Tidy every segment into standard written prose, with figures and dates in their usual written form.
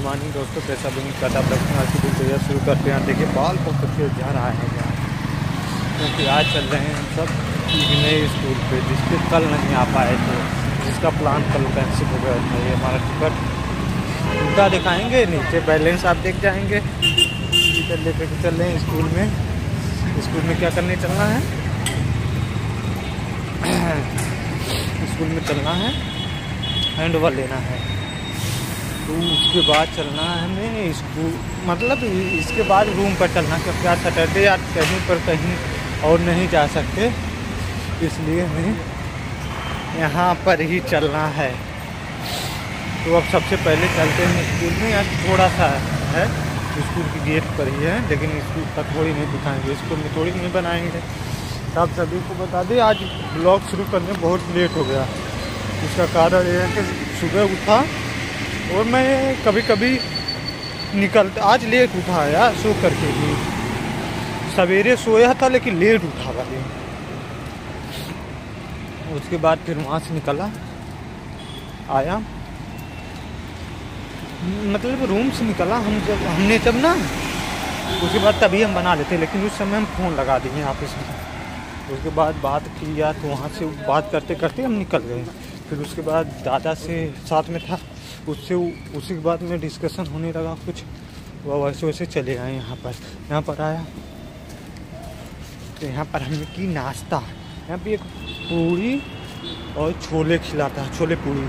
Good morning दोस्तों, पैसा Bing कथा प्रश्न शुरू करते हैं। देखिए बाल बहुत अच्छे जा रहा है यहाँ, क्योंकि आज चल रहे हैं हम सब नए स्कूल पे, जिसके कल नहीं आ पाए थे, जिसका प्लान कल कैंसिल हो गया था। ये हमारा टिकट टूटा दिखाएंगे, नीचे बैलेंस आप देख जाएंगे। टिकट ले कर चल रहे हैं स्कूल में। स्कूल में क्या करने चलना है? स्कूल में चलना है, हैंड ओवर लेना है, तो उसके बाद चलना है हमें स्कूल, मतलब इसके बाद रूम पर चलना, क्योंकि आज सैटरडे, आज कहीं पर कहीं और नहीं जा सकते, इसलिए हमें यहाँ पर ही चलना है। तो अब सबसे पहले चलते हैं स्कूल में। आज थोड़ा सा है, स्कूल की गेट पर ही है, लेकिन स्कूल तक थोड़ी नहीं दिखाएंगे, स्कूल में थोड़ी नहीं बनाएंगे। तो आप सभी को बता दें, आज ब्लॉग शुरू करने बहुत लेट हो गया। उसका कारण यह है कि सुबह उठा और मैं कभी कभी निकलता, आज लेट उठा यार, सो करके भी सवेरे सोया था लेकिन लेट उठा वाले। उसके बाद फिर वहाँ से निकला आया, मतलब रूम से निकला हम, जब हमने जब ना उसके बाद तभी हम बना लेते, लेकिन उस समय हम फ़ोन लगा दिए ऑफिस में। उसके बाद बात किया, तो वहाँ से बात करते करते हम निकल गए। फिर उसके बाद दादा से साथ में था, उससे उसी के बाद में डिस्कशन होने लगा कुछ, वह वैसे वैसे चले आए। यहाँ पर आया तो यहाँ पर हमने की नाश्ता, यहाँ पे एक पूरी और छोले खिलाता, छोले पूरी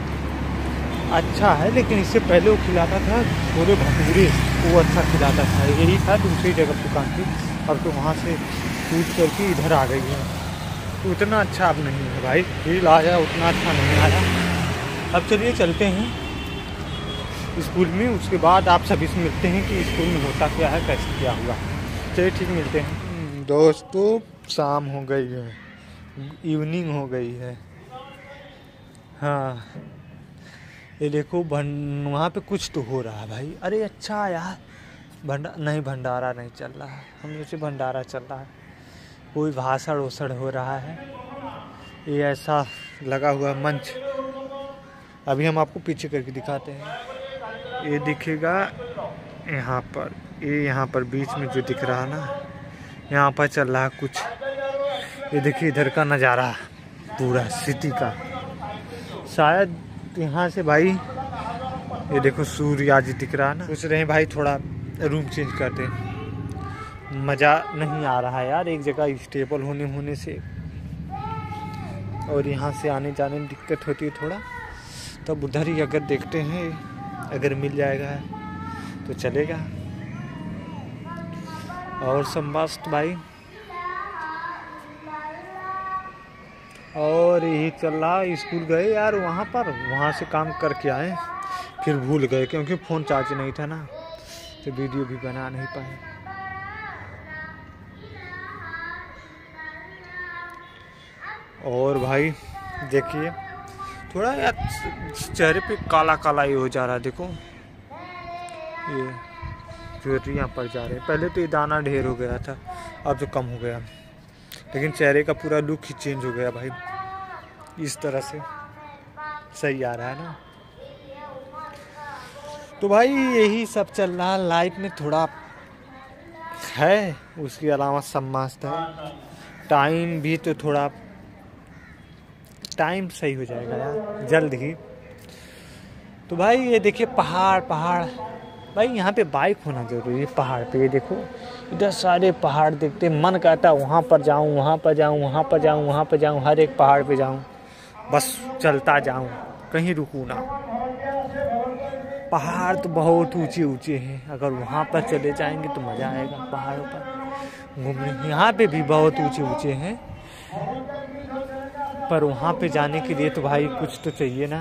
अच्छा है, लेकिन इससे पहले वो खिलाता था छोले भटूरे, वो अच्छा खिलाता था। यही था दूसरी जगह दुकान की, अब तो वहाँ से टूट करके इधर आ गई है। उतना अच्छा अब नहीं है भाई, फील आया उतना अच्छा नहीं आया। अब चलिए चलते हैं स्कूल में, उसके बाद आप सब इसमें मिलते हैं कि स्कूल में होता क्या है, कैसे क्या हुआ। चलिए ठीक, मिलते हैं दोस्तों। शाम हो गई है, इवनिंग हो गई है। हाँ ये देखो वहाँ पे कुछ तो हो रहा है भाई। अरे अच्छा यार, भंडारा नहीं चल रहा है, हम लोग से भंडारा चल रहा है, कोई भाषण ओसड़ हो रहा है। ये ऐसा लगा हुआ मंच, अभी हम आपको पीछे करके दिखाते हैं। ये दिखेगा यहाँ पर, ये यहाँ पर बीच में जो दिख रहा ना, यहाँ पर चल रहा कुछ। ये देखिए इधर का नज़ारा पूरा सिटी का, शायद यहाँ से भाई ये देखो सूर्य आज दिख रहा ना। सोच रहे हैं भाई थोड़ा रूम चेंज कर दें, मज़ा नहीं आ रहा है यार एक जगह स्टेबल होने से, और यहाँ से आने जाने में दिक्कत होती है थोड़ा। तब उधर ही अगर देखते हैं, अगर मिल जाएगा तो चलेगा। और समस्त भाई, और यही चल रहा। स्कूल गए यार, वहाँ पर वहाँ से काम करके आए, फिर भूल गए क्योंकि फ़ोन चार्ज नहीं था ना, तो वीडियो भी बना नहीं पाए। और भाई देखिए थोड़ा यार चेहरे पे काला काला ये हो जा रहा है, देखो ये जो यहाँ पर जा रहे हैं, पहले तो ये दाना ढेर हो गया था, अब तो कम हो गया, लेकिन चेहरे का पूरा लुक ही चेंज हो गया भाई। इस तरह से सही आ रहा है ना। तो भाई यही सब चल रहा है लाइफ में, थोड़ा है उसके अलावा सब मस्त है। टाइम भी तो थोड़ा टाइम सही हो जाएगा यार जल्द ही। तो भाई ये देखिए पहाड़ भाई, यहाँ पे बाइक होना जरूरी है। पहाड़ पे ये देखो इधर सारे पहाड़ देखते, मन कहता है वहाँ पर जाऊँ, वहाँ पर जाऊँ, वहाँ पर जाऊँ, वहाँ पर जाऊँ, हर एक पहाड़ पे जाऊँ, बस चलता जाऊँ, कहीं रुकूँ ना। पहाड़ तो बहुत ऊँचे हैं, अगर वहाँ पर चले जाएंगे तो मज़ा आएगा। पहाड़ों पर घूमने, यहाँ पर भी बहुत ऊँचे हैं, पर वहाँ पे जाने के लिए तो भाई कुछ तो चाहिए ना,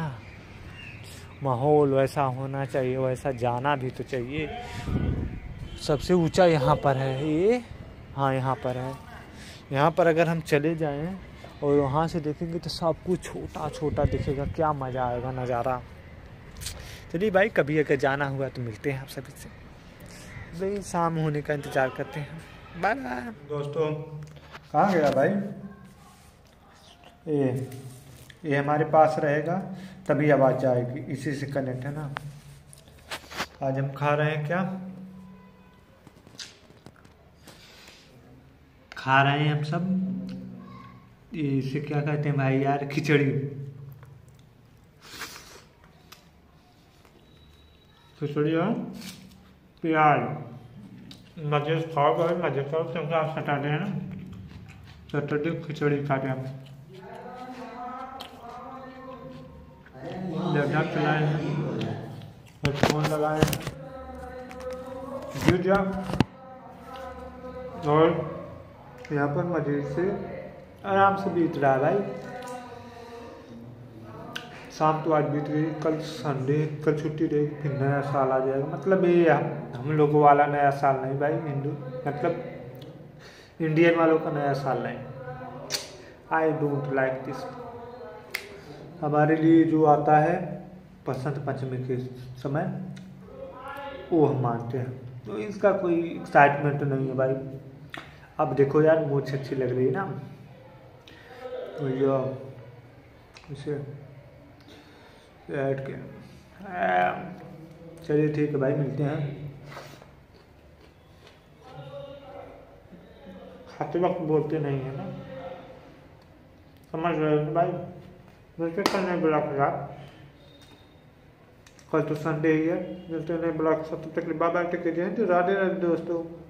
माहौल वैसा होना चाहिए, वैसा जाना भी तो चाहिए। सबसे ऊंचा यहाँ पर है ये, हाँ यहाँ पर है। यहाँ पर अगर हम चले जाएं और वहाँ से देखेंगे तो सब कुछ छोटा छोटा दिखेगा, क्या मज़ा आएगा नज़ारा। चलिए भाई कभी अगर जाना हुआ तो मिलते हैं आप सभी से, भाई शाम होने का इंतज़ार करते हैं। बाय बाय दोस्तों। कहाँ गया भाई? ये हमारे पास रहेगा तभी आवाज़ आएगी, इसी से कनेक्ट है ना। आज हम खा रहे हैं क्या खा रहे हैं हम सब, इसे क्या कहते हैं भाई यार, खिचड़ी। खिचड़ी और प्याज मजे से खाओ भाई, मजे खाओ क्योंकि आज सैटरडे है ना, सैटरडे खिचड़ी खाते हैं। लैपटॉप चलाए हैं, हेडफोन लगाए हैं जीजा, और यहाँ पर मजे से आराम से बीत रहा है भाई। शाम तो आज बीत गई, कल संडे, कल छुट्टी रहेगी, फिर नया साल आ जाएगा। मतलब ये हम लोगों वाला नया साल नहीं भाई, हिंदू मतलब इंडियन वालों का नया साल नहीं। I don't like this. हमारे लिए जो आता है बसंत पंचमी के समय वो हम मानते हैं, तो इसका कोई एक्साइटमेंट नहीं है भाई। अब देखो यार मूछ अच्छी लग रही है ना, तो यो इसे ऐड के चलिए ठीक है भाई, मिलते हैं। खाते वक्त बोलते नहीं है ना, समझ रहे हो भाई। कल तो संडे ही है, मिलते हैं नए ब्लॉग। तब तक के लिए bye bye, take care, Radhe Radhe दोस्तों।